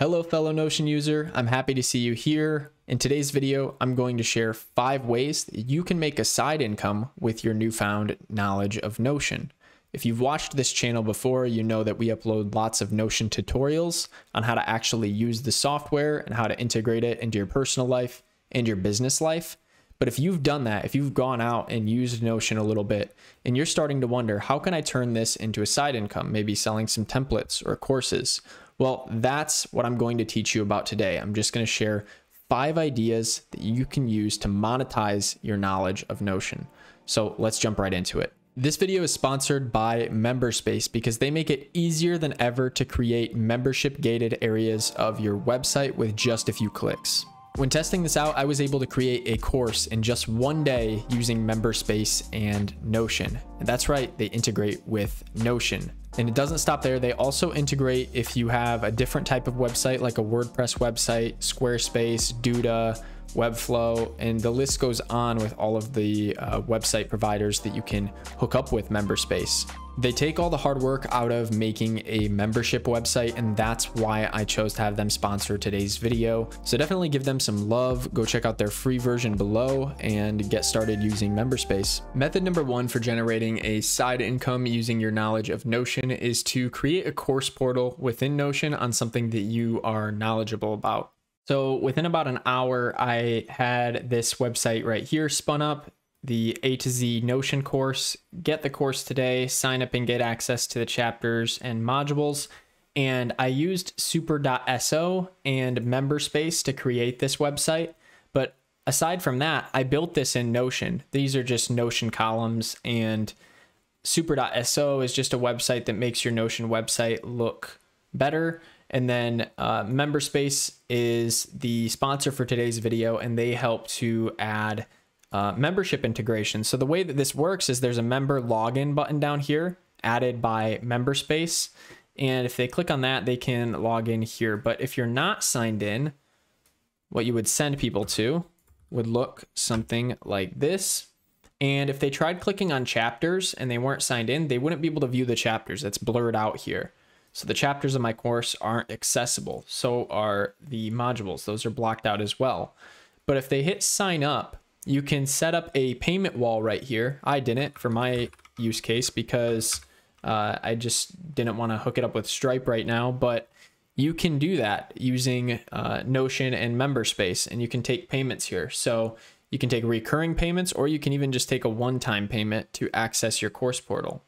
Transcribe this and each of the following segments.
Hello, fellow Notion user. I'm happy to see you here. In today's video, I'm going to share 5 ways that you can make a side income with your newfound knowledge of Notion. If you've watched this channel before, you know that we upload lots of Notion tutorials on how to actually use the software and how to integrate it into your personal life and your business life. But if you've done that, if you've gone out and used Notion a little bit and you're starting to wonder, how can I turn this into a side income, maybe selling some templates or courses? Well, that's what I'm going to teach you about today. I'm just going to share 5 ideas that you can use to monetize your knowledge of Notion. So let's jump right into it. This video is sponsored by MemberSpace because they make it easier than ever to create membership gated areas of your website with just a few clicks. When testing this out, I was able to create a course in just 1 day using MemberSpace and Notion. And that's right, they integrate with Notion. And it doesn't stop there. They also integrate if you have a different type of website, like a WordPress website, Squarespace, Duda, Webflow, and the list goes on with all of the website providers that you can hook up with MemberSpace. They take all the hard work out of making a membership website, and that's why I chose to have them sponsor today's video. So definitely give them some love. Go check out their free version below and get started using MemberSpace. Method number 1 for generating a side income using your knowledge of Notion is to create a course portal within Notion on something that you are knowledgeable about. So within about an hour, I had this website right here spun up, the A to Z Notion course. Get the course today, sign up and get access to the chapters and modules. And I used super.so and MemberSpace to create this website. But aside from that, I built this in Notion. These are just Notion columns, and super.so is just a website that makes your Notion website look better. And then MemberSpace is the sponsor for today's video, and they help to add membership integration. So the way that this works is there's a member login button down here added by MemberSpace. And if they click on that, they can log in here. But if you're not signed in, what you would send people to would look something like this. And if they tried clicking on chapters and they weren't signed in, they wouldn't be able to view the chapters. It's blurred out here. So the chapters of my course aren't accessible. So are the modules. Those are blocked out as well. But if they hit sign up, you can set up a payment wall right here. I didn't for my use case because I just didn't want to hook it up with Stripe right now. But you can do that using Notion and MemberSpace, and you can take payments here. So you can take recurring payments, or you can even just take a one-time payment to access your course portal.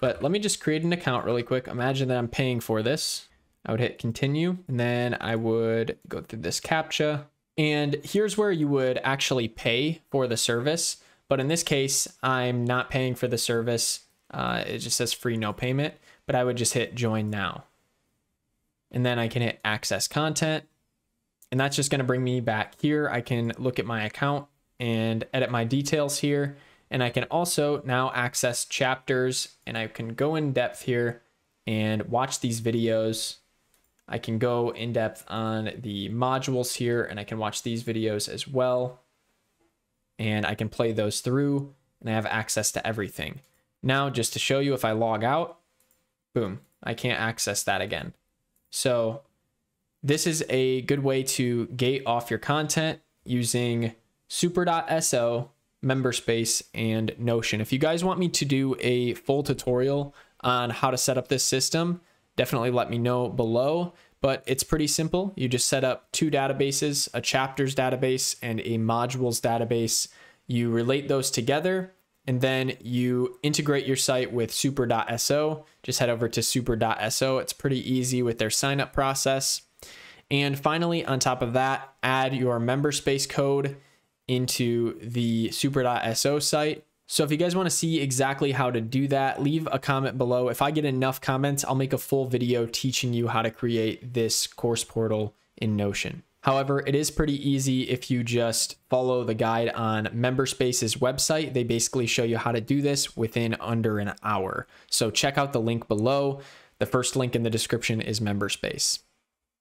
But let me just create an account really quick. Imagine that I'm paying for this. I would hit continue, and then I would go through this CAPTCHA. And here's where you would actually pay for the service. But in this case, I'm not paying for the service. It just says free, no payment. But I would just hit join now. And then I can hit access content. And that's just going to bring me back here. I can look at my account and edit my details here. And I can also now access chapters, and I can go in depth here and watch these videos. I can go in depth on the modules here, and I can watch these videos as well. And I can play those through, and I have access to everything. Now, just to show you, if I log out, boom, I can't access that again. So this is a good way to gate off your content using super.so, MemberSpace, and Notion. If you guys want me to do a full tutorial on how to set up this system, definitely let me know below, but it's pretty simple. You just set up 2 databases, a chapters database and a modules database. You relate those together, and then you integrate your site with super.so. Just head over to super.so. It's pretty easy with their signup process. And finally, on top of that, add your MemberSpace code into the super.so site. So if you guys want to see exactly how to do that, leave a comment below. If I get enough comments, I'll make a full video teaching you how to create this course portal in Notion. However, it is pretty easy if you just follow the guide on MemberSpace's website. They basically show you how to do this within under an hour. So check out the link below. The first link in the description is MemberSpace.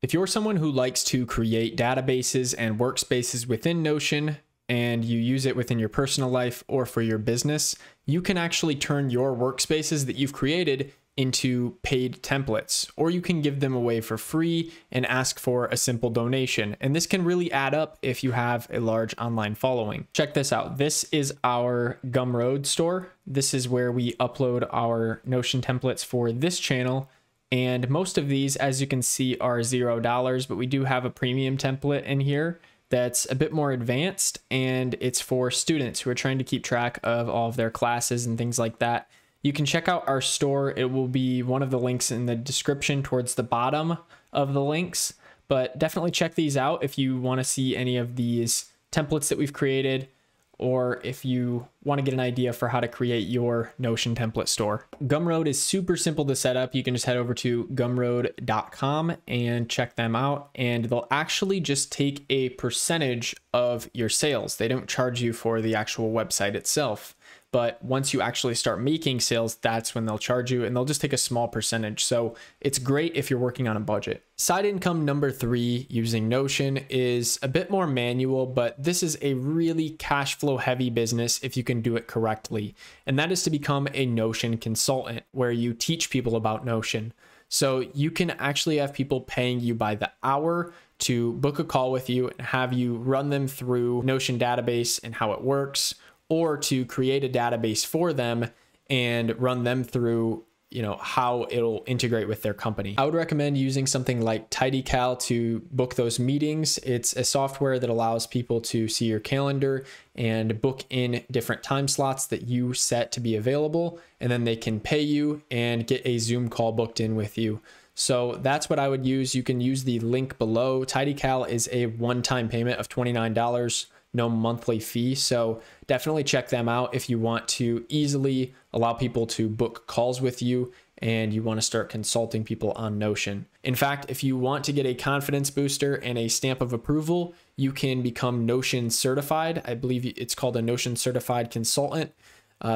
If you're someone who likes to create databases and workspaces within Notion, and you use it within your personal life or for your business, you can actually turn your workspaces that you've created into paid templates, or you can give them away for free and ask for a simple donation. And this can really add up if you have a large online following. Check this out. This is our Gumroad store. This is where we upload our Notion templates for this channel. And most of these, as you can see, are $0, but we do have a premium template in here that's a bit more advanced, and it's for students who are trying to keep track of all of their classes and things like that. You can check out our store. It will be one of the links in the description towards the bottom of the links, but definitely check these out if you want to see any of these templates that we've created, or if you want to get an idea for how to create your Notion template store. Gumroad is super simple to set up. You can just head over to gumroad.com and check them out, and they'll actually just take a percentage of your sales. They don't charge you for the actual website itself. But once you actually start making sales, that's when they'll charge you, and they'll just take a small percentage. So it's great if you're working on a budget. Side income number 3 using Notion is a bit more manual, but this is a really cash flow heavy business if you can do it correctly. And that is to become a Notion consultant, where you teach people about Notion. So you can actually have people paying you by the hour to book a call with you and have you run them through Notion database and how it works, or to create a database for them and run them through, you know, how it'll integrate with their company. I would recommend using something like TidyCal to book those meetings. It's a software that allows people to see your calendar and book in different time slots that you set to be available, and then they can pay you and get a Zoom call booked in with you. So that's what I would use. You can use the link below. TidyCal is a one-time payment of $29. No monthly fee. So definitely check them out if you want to easily allow people to book calls with you and you want to start consulting people on Notion. In fact, if you want to get a confidence booster and a stamp of approval, you can become Notion certified. I believe it's called a Notion certified consultant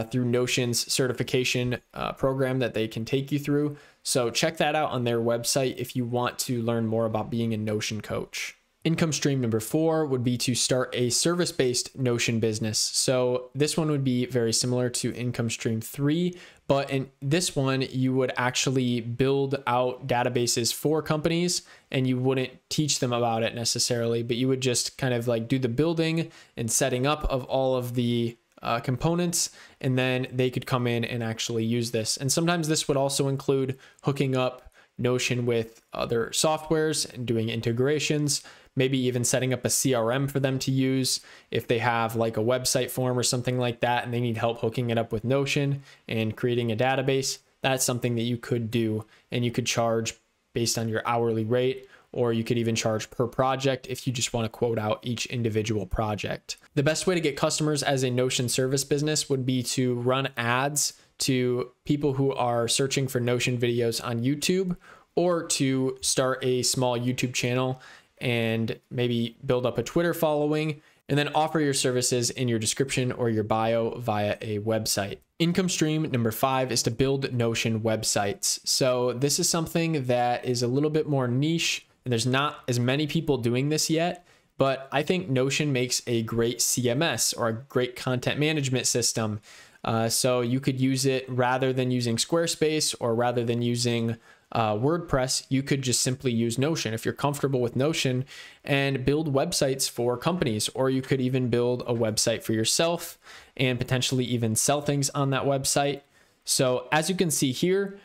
through Notion's certification program that they can take you through. So check that out on their website if you want to learn more about being a Notion coach. Income stream number 4 would be to start a service-based Notion business. So this one would be very similar to income stream 3, but in this one, you would actually build out databases for companies, and you wouldn't teach them about it necessarily, but you would just kind of like do the building and setting up of all of the components, and then they could come in and actually use this. And sometimes this would also include hooking up Notion with other softwares and doing integrations, maybe even setting up a CRM for them to use if they have like a website form or something like that and they need help hooking it up with Notion and creating a database. That's something that you could do, and you could charge based on your hourly rate, or you could even charge per project if you just want to quote out each individual project. The best way to get customers as a Notion service business would be to run ads to people who are searching for Notion videos on YouTube, or to start a small YouTube channel and maybe build up a Twitter following, and then offer your services in your description or your bio via a website. Income stream number 5 is to build Notion websites. So this is something that is a little bit more niche, and there's not as many people doing this yet, but I think Notion makes a great CMS, or a great content management system. So you could use it rather than using Squarespace, or rather than using WordPress, you could just simply use Notion if you're comfortable with Notion, and build websites for companies, or you could even build a website for yourself and potentially even sell things on that website. So as you can see here,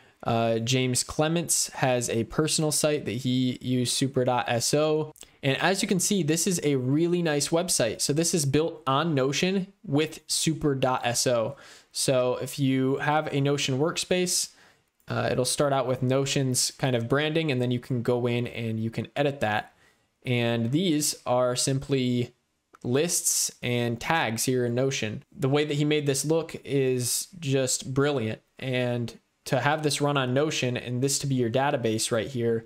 James Clements has a personal site that he used, super.so. And as you can see, this is a really nice website. So this is built on Notion with super.so. So if you have a Notion workspace, it'll start out with Notion's kind of branding, and then you can go in and you can edit that. And these are simply lists and tags here in Notion. The way that he made this look is just brilliant. And to have this run on Notion and this to be your database right here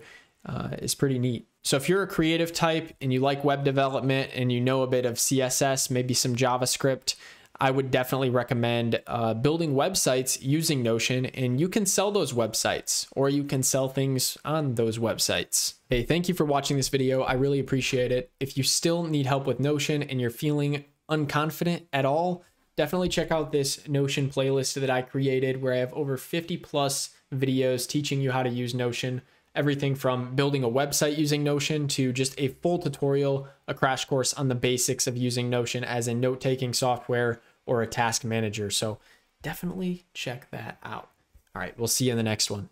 is pretty neat. So if you're a creative type and you like web development and you know a bit of CSS, maybe some JavaScript, I would definitely recommend building websites using Notion, and you can sell those websites, or you can sell things on those websites. Hey, thank you for watching this video. I really appreciate it. If you still need help with Notion and you're feeling unconfident at all, definitely check out this Notion playlist that I created, where I have over 50+ videos teaching you how to use Notion, everything from building a website using Notion to just a full tutorial, a crash course on the basics of using Notion as a note-taking software or a task manager. So definitely check that out. All right, we'll see you in the next one.